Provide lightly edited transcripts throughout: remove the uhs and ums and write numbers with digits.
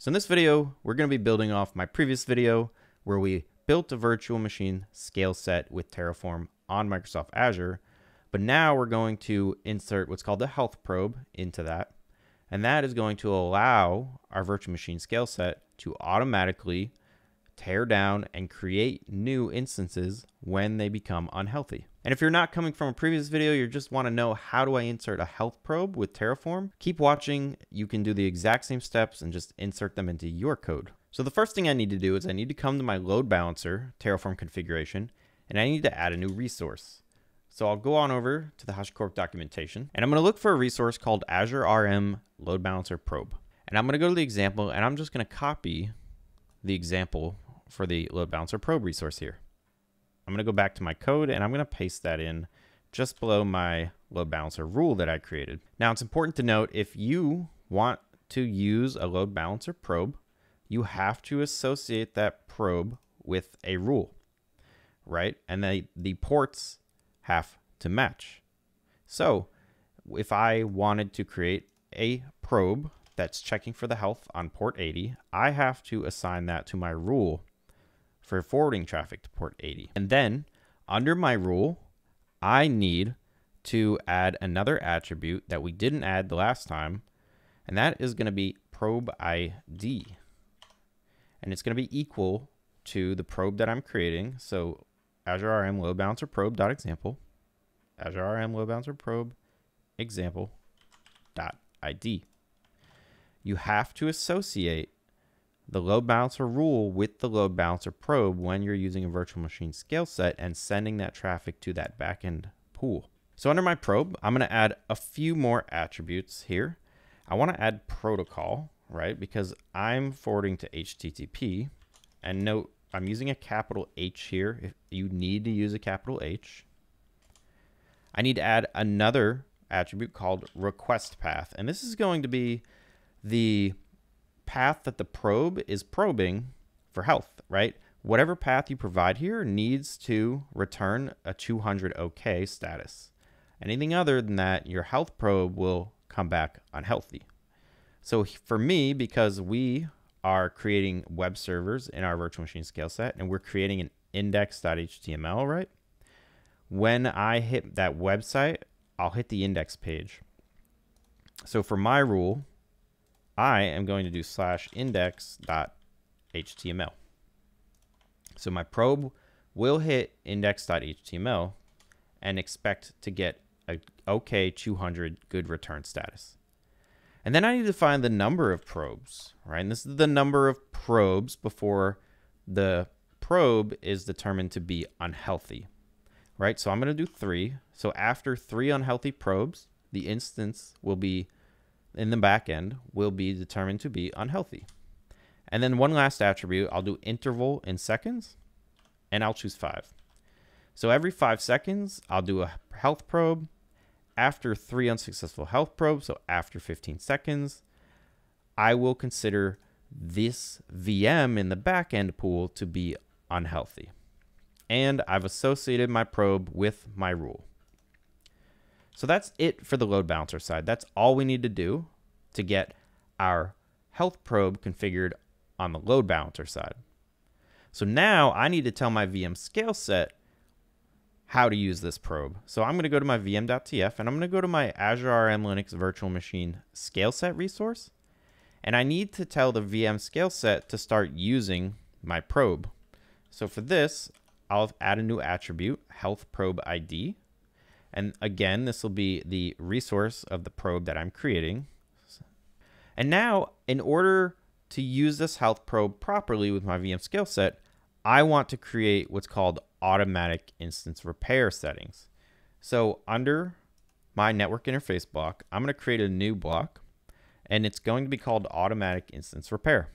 So in this video, we're going to be building off my previous video where we built a virtual machine scale set with Terraform on Microsoft Azure. But now we're going to insert what's called the health probe into that. And that is going to allow our virtual machine scale set to automatically tear down and create new instances when they become unhealthy. And if you're not coming from a previous video, you just want to know how do I insert a health probe with Terraform, keep watching. You can do the exact same steps and just insert them into your code. So the first thing I need to do is I need to come to my load balancer Terraform configuration, and I need to add a new resource. So I'll go on over to the HashiCorp documentation, and I'm going to look for a resource called azurerm load balancer probe. And I'm going to go to the example, and I'm just going to copy the example for the load balancer probe resource here. I'm going to go back to my code, and I'm going to paste that in just below my load balancer rule that I created. Now it's important to note, if you want to use a load balancer probe, you have to associate that probe with a rule, right? And the ports have to match. So if I wanted to create a probe that's checking for the health on port 80, I have to assign that to my rule for forwarding traffic to port 80. And then under my rule, I need to add another attribute that we didn't add the last time, and that is going to be probe ID. And it's going to be equal to the probe that I'm creating. So azurerm load balancer probe dot example, azurerm load balancer probe example dot ID. You have to associate the load balancer rule with the load balancer probe when you're using a virtual machine scale set and sending that traffic to that backend pool. So under my probe, I'm going to add a few more attributes here. I want to add protocol, right? Because I'm forwarding to HTTP, and note, I'm using a capital H here. If you need to use a capital H. I need to add another attribute called request path. And this is going to be the path that the probe is probing for health, right? Whatever path you provide here needs to return a 200 OK status. Anything other than that, your health probe will come back unhealthy. So for me, because we are creating web servers in our virtual machine scale set, and we're creating an index.html, right? When I hit that website, I'll hit the index page. So for my rule, I am going to do /index.html. So my probe will hit index.html and expect to get a OK 200 good return status. And then I need to find the number of probes, right? And this is the number of probes before the probe is determined to be unhealthy, right? So I'm going to do 3. So after 3 unhealthy probes, the instance will be in the backend will be determined to be unhealthy. And then one last attribute, I'll do interval in seconds, and I'll choose 5. So every 5 seconds, I'll do a health probe. After 3 unsuccessful health probes, so after 15 seconds, I will consider this VM in the backend pool to be unhealthy. And I've associated my probe with my rule. So that's it for the load balancer side. That's all we need to do to get our health probe configured on the load balancer side. So now I need to tell my VM scale set how to use this probe. So I'm going to go to my vm.tf, and I'm going to go to my azurerm Linux virtual machine scale set resource. And I need to tell the VM scale set to start using my probe. So for this, I'll add a new attribute, health probe ID. And again, this will be the resource of the probe that I'm creating. And now, in order to use this health probe properly with my VM scale set, I want to create what's called automatic instance repair settings. So under my network interface block, I'm going to create a new block, and it's going to be called automatic instance repair.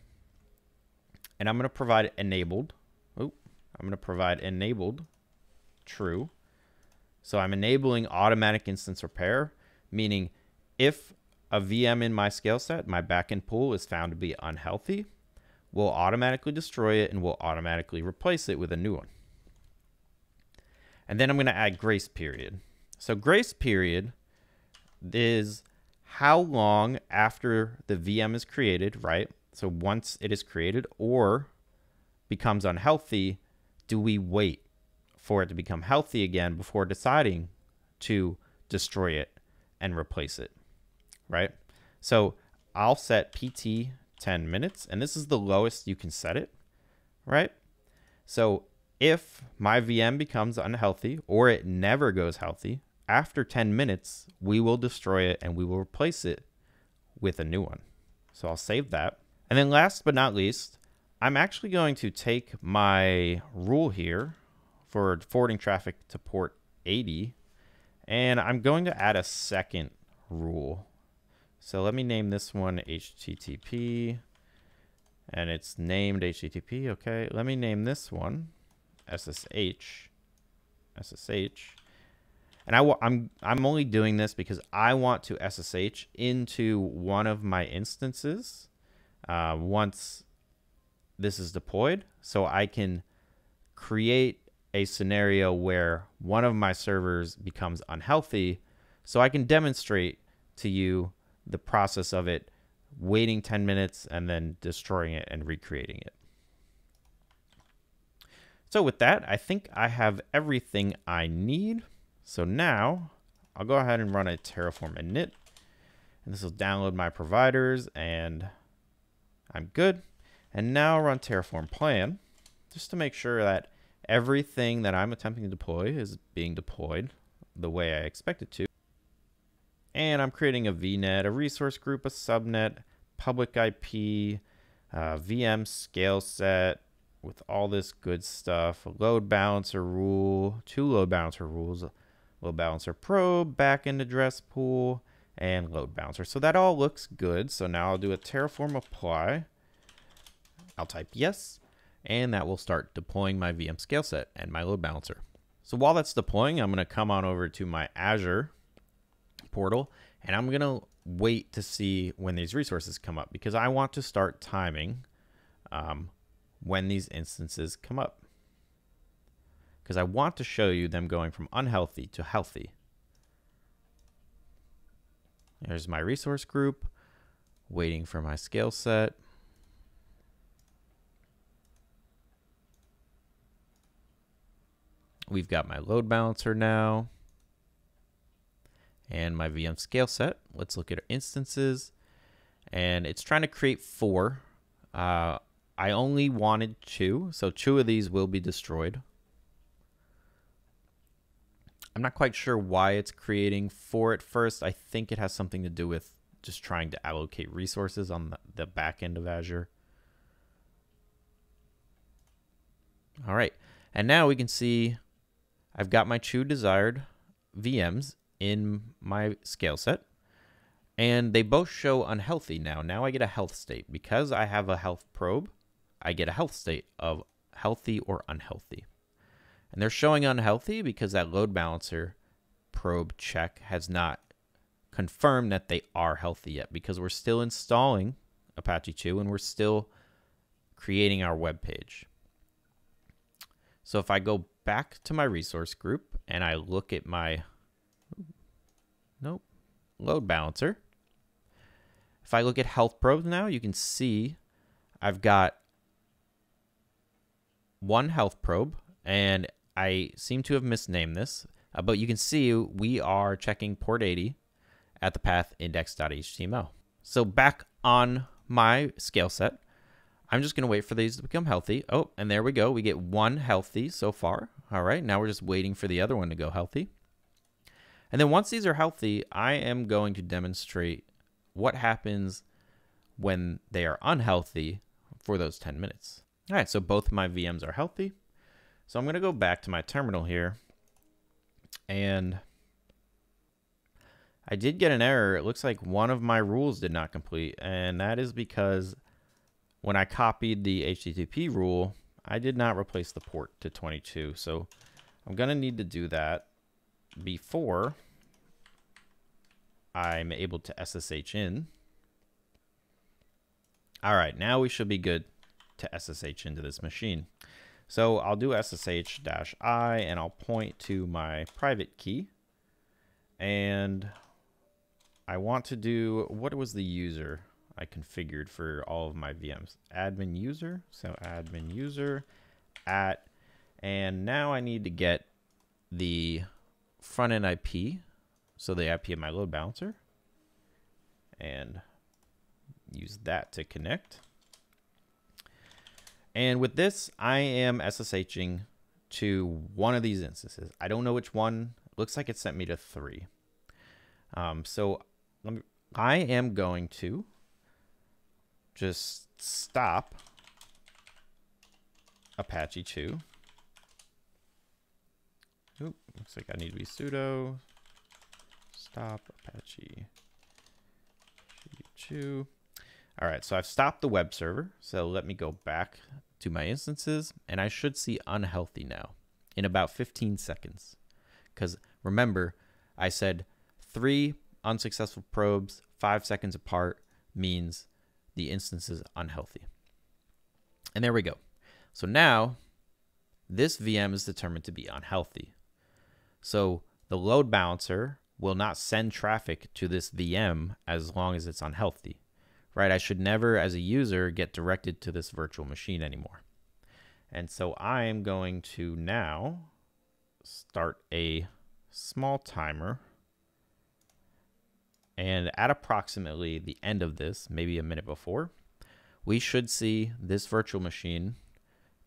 And I'm going to provide enabled. Oh, I'm going to provide enabled true. So I'm enabling automatic instance repair, meaning if a VM in my scale set, my backend pool, is found to be unhealthy, we'll automatically destroy it and we'll automatically replace it with a new one. And then I'm going to add grace period. So grace period is how long after the VM is created, right? So once it is created or becomes unhealthy, do we wait for it to become healthy again before deciding to destroy it and replace it, right? So I'll set PT 10 minutes, and this is the lowest you can set it, right? So if my VM becomes unhealthy or it never goes healthy, after 10 minutes, we will destroy it and we will replace it with a new one. So I'll save that. And then last but not least, I'm actually going to take my rule here for forwarding traffic to port 80, and I'm going to add a second rule. So let me name this one HTTP, and it's named HTTP. Okay, let me name this one SSH. And I'm only doing this because I want to SSH into one of my instances once this is deployed, so I can create a scenario where one of my servers becomes unhealthy, so I can demonstrate to you the process of it waiting 10 minutes and then destroying it and recreating it. So with that, I think I have everything I need. So now I'll go ahead and run a Terraform init, and this will download my providers, and I'm good. And now run Terraform plan just to make sure that everything that I'm attempting to deploy is being deployed the way I expect it to. And I'm creating a VNet, a resource group, a subnet, public IP, VM scale set with all this good stuff, a load balancer rule, 2 load balancer rules, load balancer probe, backend address pool, and load balancer. So that all looks good. So now I'll do a Terraform apply. I'll type yes, and that will start deploying my VM scale set and my load balancer. So while that's deploying, I'm gonna come on over to my Azure portal, and I'm gonna wait to see when these resources come up, because I want to start timing when these instances come up, because I want to show you them going from unhealthy to healthy. There's my resource group, waiting for my scale set. We've got my load balancer now and my VM scale set. Let's look at our instances, and it's trying to create 4. I only wanted 2, so 2 of these will be destroyed. I'm not quite sure why it's creating 4 at first. I think it has something to do with just trying to allocate resources on the back end of Azure. All right, and now we can see I've got my 2 desired VMs in my scale set, and they both show unhealthy now. Now I get a health state. Because I have a health probe, I get a health state of healthy or unhealthy. And they're showing unhealthy because that load balancer probe check has not confirmed that they are healthy yet, because we're still installing Apache 2 and we're still creating our web page. So if I go back to my resource group and I look at my load balancer, if I look at health probes now, you can see I've got 1 health probe, and I seem to have misnamed this, but you can see we are checking port 80 at the path index.html. So back on my scale set, I'm just going to wait for these to become healthy. Oh, and there we go. We get 1 healthy so far. All right, now we're just waiting for the other one to go healthy. And then once these are healthy, I am going to demonstrate what happens when they are unhealthy for those 10 minutes. All right, so both my VMs are healthy. So I'm going to go back to my terminal here, and I did get an error. It looks like one of my rules did not complete, and that is because when I copied the HTTP rule, I did not replace the port to 22. So I'm going to need to do that before I'm able to SSH in. All right, now we should be good to SSH into this machine. So I'll do SSH-I, and I'll point to my private key. And I want to do, what was the user? I configured for all of my VMs. Admin user, so admin user at, and now I need to get the front end IP, so the IP of my load balancer, and use that to connect. And with this, I am SSHing to one of these instances. I don't know which one. It looks like it sent me to 3. I am going to just stop Apache 2. Oop, looks like I need to be sudo stop Apache 2. All right, so I've stopped the web server. So let me go back to my instances, and I should see unhealthy now in about 15 seconds. Because remember, I said 3 unsuccessful probes 5 seconds apart means the instance is unhealthy. And there we go. So now this VM is determined to be unhealthy. So the load balancer will not send traffic to this VM as long as it's unhealthy, right? I should never, as a user, get directed to this virtual machine anymore. And so I am going to now start a small timer. And at approximately the end of this, maybe a minute before, we should see this virtual machine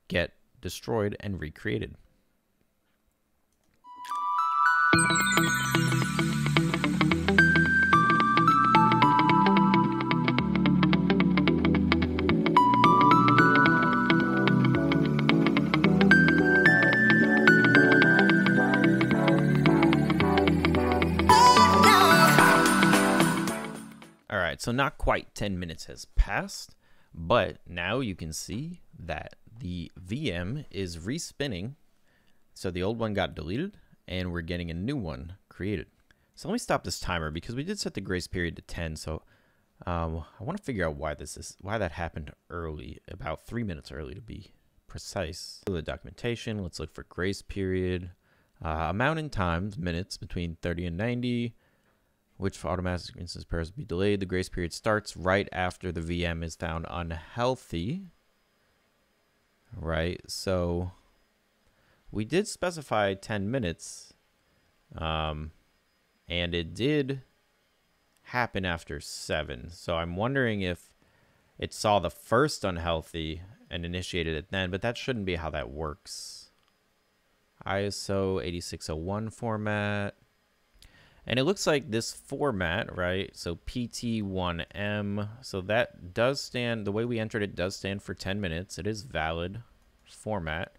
get destroyed and recreated. So not quite 10 minutes has passed, but now you can see that the VM is respinning. So the old one got deleted and we're getting a new one created. So let me stop this timer because we did set the grace period to 10. So I want to figure out why this is, why that happened early, about 3 minutes early to be precise. So the documentation, let's look for grace period, amount in times, minutes between 30 and 90. Which for automatic instance pairs will be delayed. The grace period starts right after the VM is found unhealthy, right? So we did specify 10 minutes, and it did happen after 7. So I'm wondering if it saw the first unhealthy and initiated it then, but that shouldn't be how that works. ISO 8601 format. And it looks like this format, right? So PT1M, so that does stand, the way we entered it does stand for 10 minutes. It is valid format.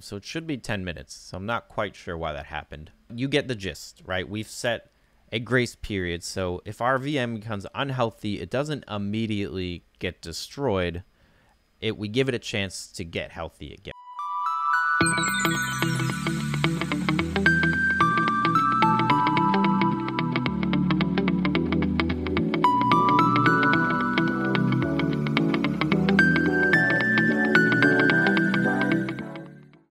So it should be 10 minutes. So I'm not quite sure why that happened. You get the gist, right? We've set a grace period. So if our VM becomes unhealthy, it doesn't immediately get destroyed. We give it a chance to get healthy again.